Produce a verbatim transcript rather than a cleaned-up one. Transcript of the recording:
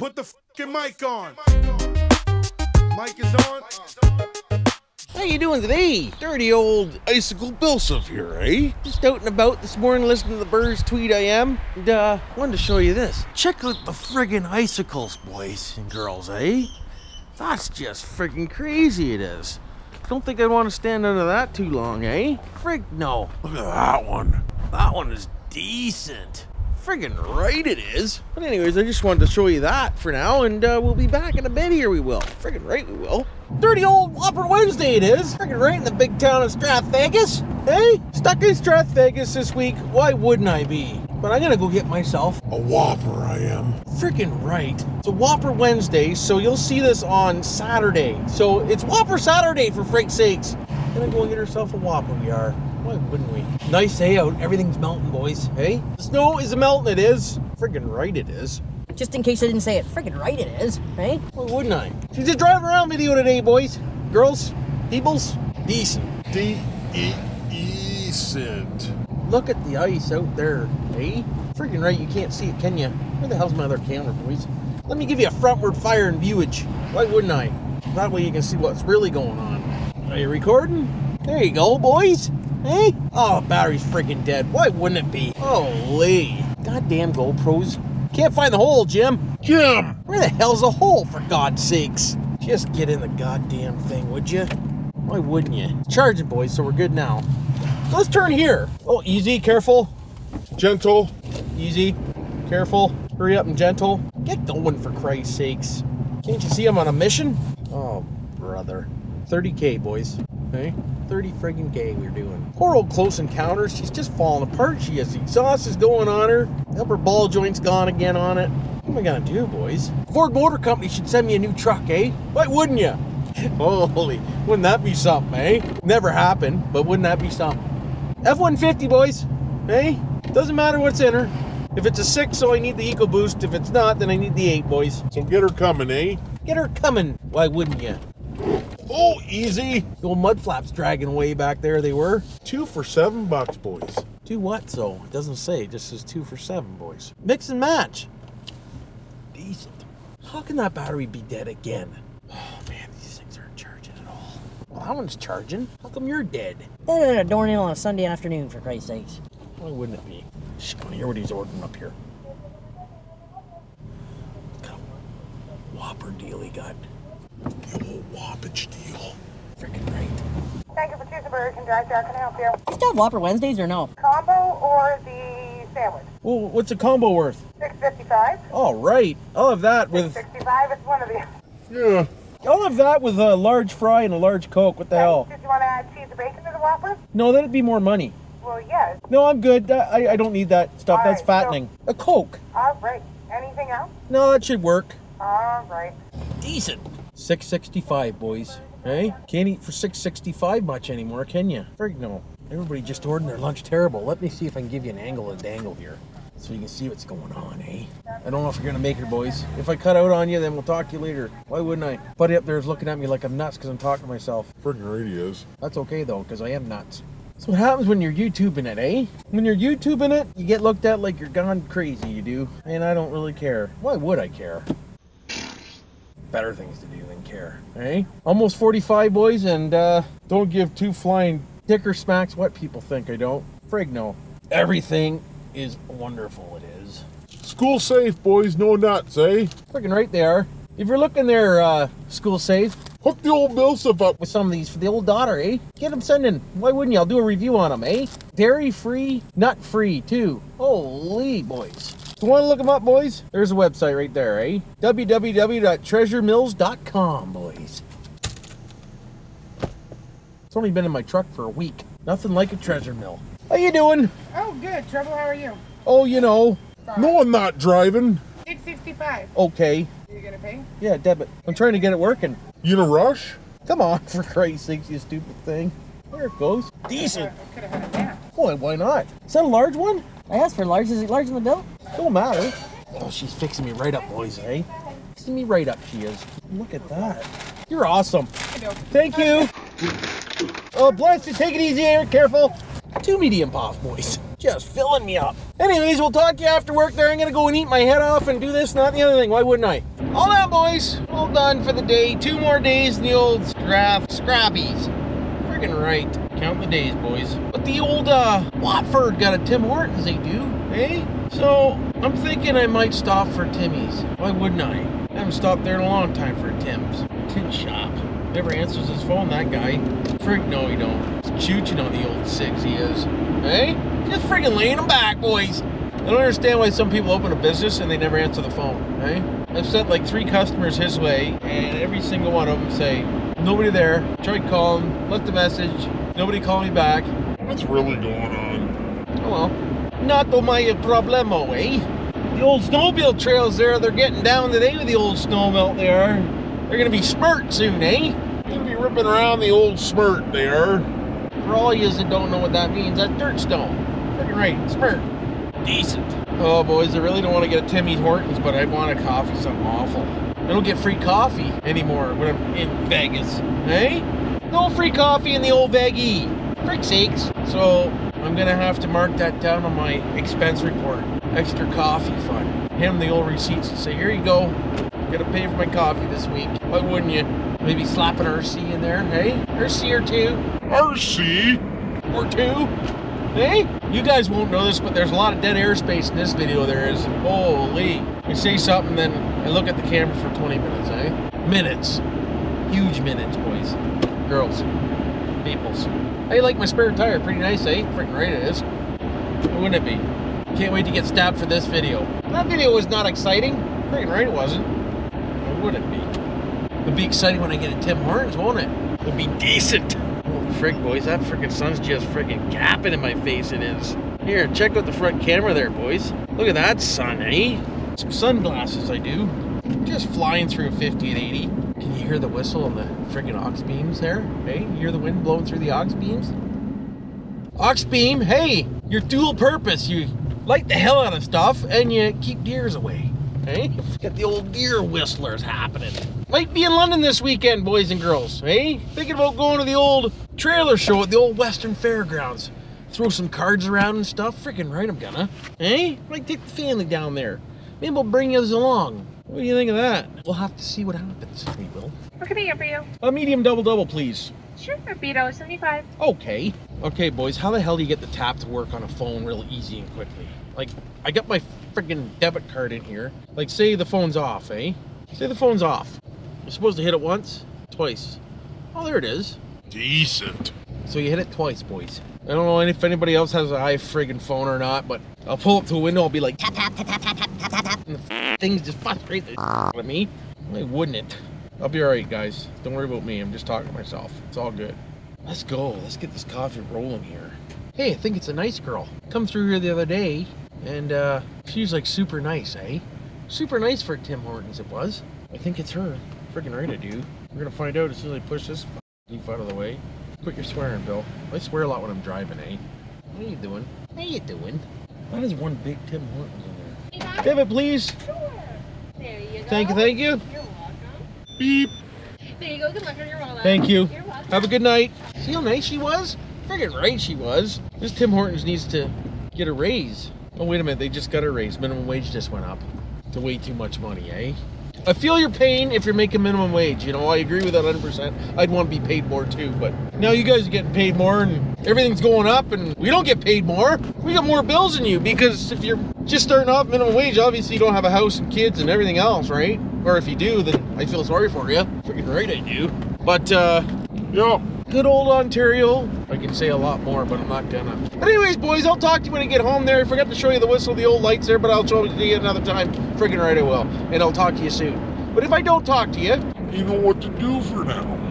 Put the fucking mic on. Mic is on. How you doing today? Dirty old Icicle Bill Siff here, eh? Just out and about this morning listening to the birds tweet I am. And, uh, wanted to show you this. Check out the friggin' icicles, boys and girls, eh? That's just friggin' crazy it is. Don't think I'd want to stand under that too long, eh? Frig, no. Look at that one. That one is decent. Friggin' right it is. But anyways, I just wanted to show you that for now, and uh, we'll be back in a bit here, we will. Friggin' right we will. Dirty old Whopper Wednesday it is. Friggin' right in the big town of Strath-Vegas. Hey, stuck in Strath-Vegas this week, why wouldn't I be? But I'm gonna go get myself a Whopper, I am. Freaking right. It's a Whopper Wednesday, so you'll see this on Saturday. So it's Whopper Saturday, for frick's sakes. I'm gonna go and get herself a Whopper, we are. Why wouldn't we? Nice day out, everything's melting, boys, hey? The snow is melting, it is. Friggin' right it is. Just in case I didn't say it, friggin' right it is, right? Why wouldn't I? She's a drive around video today, boys. Girls, peoples, decent. D E E cent. Look at the ice out there, eh? Freaking right, you can't see it, can you? Where the hell's my other camera, boys? Let me give you a frontward fire and viewage. Why wouldn't I? That way you can see what's really going on. Are you recording? There you go, boys. Hey? Oh, battery's freaking dead. Why wouldn't it be? Holy. Goddamn GoPros. Can't find the hole, Jim. Jim! Where the hell's the hole, for God's sakes? Just get in the goddamn thing, would you? Why wouldn't you? It's charging, boys, so we're good now. Let's turn here. Oh, easy, careful. Gentle. Easy, careful. Hurry up and gentle. Get going, for Christ's sakes. Can't you see I'm on a mission? Oh, brother. thirty K, boys. Okay? thirty friggin' K we're doing. Poor old Close Encounters. She's just falling apart. She has the exhaust is going on her. The upper ball joint's gone again on it. What am I gonna do, boys? Ford Motor Company should send me a new truck, eh? Why wouldn't you? Holy, wouldn't that be something, eh? Never happened, but wouldn't that be something? F one fifty, boys, hey? Doesn't matter what's in her. If it's a six, so I need the EcoBoost. If it's not, then I need the eight, boys. So get her coming, eh? Get her coming. Why wouldn't you? Oh, easy. The old mud flaps dragging way back there, they were. Two for seven bucks, boys. Two what, so? It doesn't say, it just says two for seven, boys. Mix and match. Decent. How can that battery be dead again? Oh, man, these things aren't charging at all. Well, that one's charging. How come you're dead? They're at a doornail on a Sunday afternoon, for Christ's sakes. Why wouldn't it be? Shh, I want to hear what he's ordering up here. Look how Whopper deal he got. The old Whoppage deal. Freaking right. Thank you for choosing Burger Drive Jar. Can I help you? You still have Whopper Wednesdays or no? Combo or the sandwich? Well, what's a combo worth? six fifty-five. All right. I'll have that with... six fifty-five, it's one of the... Yeah. I'll have that with a large fry and a large Coke. What the yeah, hell? Did you want to add cheese and bacon to the Whopper? No, that'd be more money. Well, yes. No, I'm good. I, I don't need that stuff. All That's right, fattening. So, a Coke. All right. Anything else? No, that should work. All right. Decent. six sixty-five, boys. Hey? Can't eat for six sixty-five much anymore, can you? Frig no. Everybody just ordering their lunch terrible. Let me see if I can give you an angle of dangle here. So you can see what's going on, eh? I don't know if you're gonna make her, boys. If I cut out on you, then we'll talk to you later. Why wouldn't I? Buddy up there is looking at me like I'm nuts because I'm talking to myself. Friggin' right he is. That's okay though, because I am nuts. That's what happens when you're YouTubing it, eh? When you're YouTubing it, you get looked at like you're gone crazy, you do. And I don't really care. Why would I care? Better things to do than care, eh? Almost forty-five, boys, and uh, don't give two flying dicker smacks what people think I don't. Frig no. Everything is wonderful, it is. Schoolsafe, boys, no nuts, eh? Freaking right they are. If you're looking there, uh, Schoolsafe, hook the old Bill Siff up with some of these for the old daughter, eh? Get them sending. Why wouldn't you? I'll do a review on them, eh? Dairy-free, nut-free, too. Holy, boys. If you want to look them up, boys, there's a website right there, eh? w w w dot treasure mills dot com, boys. It's only been in my truck for a week. Nothing like a treasure mill. How you doing? Oh, good. Trouble, how are you? Oh, you know. Sorry. No, I'm not driving. six sixty-five. Okay. Are you gonna pay? Yeah, debit. I'm trying to get it working. You in a rush? Come on, for Christ's sakes, you stupid thing. There it goes. Decent. I could have had a nap. Boy, why not? Is that a large one? I asked for large. Is it large in the bill? Don't matter. Oh, she's fixing me right up, boys, eh? Fixing me right up, she is. Look at that. You're awesome. I know. Thank you. Oh, bless you. Take it easy here. Careful. Two medium puff, boys. Just filling me up. Anyways, we'll talk to you after work there. I'm gonna go and eat my head off and do this, not the other thing. Why wouldn't I? All that, boys. All done for the day. Two more days in the old Strath Scrappies. Freaking right. Count the days, boys. But the old uh, Watford got a Tim Hortons, they do, eh? So I'm thinking I might stop for Timmy's. Why wouldn't I? I haven't stopped there in a long time for a Tim's. Tin shop. Never answers his phone, that guy. Frig, no, he don't. He's chooching on the old six, he is. Hey? Just friggin' laying them back, boys. I don't understand why some people open a business and they never answer the phone, hey? I've sent like three customers his way, and every single one of them say, nobody there. Tried calling, left a message, nobody called me back. What's really going on? Oh well. Not my problemo, eh? The old snowmobile trails there, they're getting down today with the old snow melt there. They're gonna be smurt soon, eh? Gonna be ripping around the old smurt there. For all yous that don't know what that means, that's dirt stone. Freaking right, smurt. Decent. Oh boys, I really don't want to get a Timmy Hortons, but I want a coffee, something awful. I don't get free coffee anymore when I'm in Vegas, eh? No free coffee in the old Veggie. Frick sakes. So I'm gonna have to mark that down on my expense report. Extra coffee fund. Hand them the old receipts and say, here you go. Gotta pay for my coffee this week. Why wouldn't you? Maybe slap an R C in there, hey? R C or two. R C? Or two? Hey? You guys won't know this, but there's a lot of dead airspace in this video there is. Holy. I say something, then I look at the camera for twenty minutes, eh? Minutes. Huge minutes, boys. Girls. Peoples. Hey, like my spare tire. Pretty nice, eh? Freaking right it is. Wouldn't it be? Can't wait to get stabbed for this video. That video was not exciting. Freaking right it wasn't. Would it be? It'll be exciting when I get a Tim Hortons, won't it? It'll be decent. Holy frig, boys, that freaking sun's just freaking gapping in my face, it is. Here, check out the front camera there, boys. Look at that sun, eh? Some sunglasses, I do. Just flying through fifty and eighty. Can you hear the whistle on the freaking ox beams there? Hey, you hear the wind blowing through the ox beams? Ox beam, hey, you're dual purpose. You light the hell out of stuff and you keep deers away. Hey, got the old deer whistlers happening. Might be in London this weekend, boys and girls. Hey, thinking about going to the old trailer show at the old Western Fairgrounds. Throw some cards around and stuff. Freaking right, I'm gonna. Hey, might take the family down there. Maybe we'll bring you along. What do you think of that? We'll have to see what happens. We will. What can I get for you? A medium double double, please. Sure, one dollar seventy-five. Okay. Okay, boys. How the hell do you get the tap to work on a phone real easy and quickly? Like, I got my freaking debit card in here. Like, say the phone's off, eh? Say the phone's off. You're supposed to hit it once, twice. Oh, there it is. Decent. So you hit it twice, boys. I don't know if anybody else has an i friggin' phone or not, but I'll pull up to a window. I'll be like tap tap tap tap tap tap tap tap, and the things just frustrate the out of me. Why wouldn't it? I'll be all right, guys. Don't worry about me. I'm just talking to myself. It's all good. Let's go. Let's get this coffee rolling here. Hey, I think it's a nice girl. Come through here the other day, and uh, she's like super nice, eh? Super nice for Tim Hortons it was. I think it's her. Freaking right I do. We're gonna find out as soon as I push this f***ing out of the way. Quit your swearing, Bill. I swear a lot when I'm driving, eh? What are you doing? What are you doing? That is one big Tim Hortons in there. Give it, please. Sure. There you go. Thank you, thank you. You're Beep. There you go. Good luck on your wallet. Thank you. You're welcome. Have a good night. See how nice she was? Friggin' right she was. This Tim Hortons needs to get a raise. Oh, wait a minute. They just got a raise. Minimum wage just went up to way too much money, eh? I feel your pain if you're making minimum wage. You know, I agree with that one hundred percent. I'd want to be paid more, too. But now you guys are getting paid more and everything's going up and we don't get paid more. We got more bills than you because if you're just starting off minimum wage, obviously you don't have a house and kids and everything else, right? Or if you do, then I feel sorry for you. Freaking right I do. But, uh, yeah. Good old Ontario. I can say a lot more, but I'm not gonna. But anyways, boys, I'll talk to you when I get home there. I forgot to show you the whistle, the old lights there, but I'll show it to you another time. Freaking right I will. And I'll talk to you soon. But if I don't talk to you, you know what to do for now.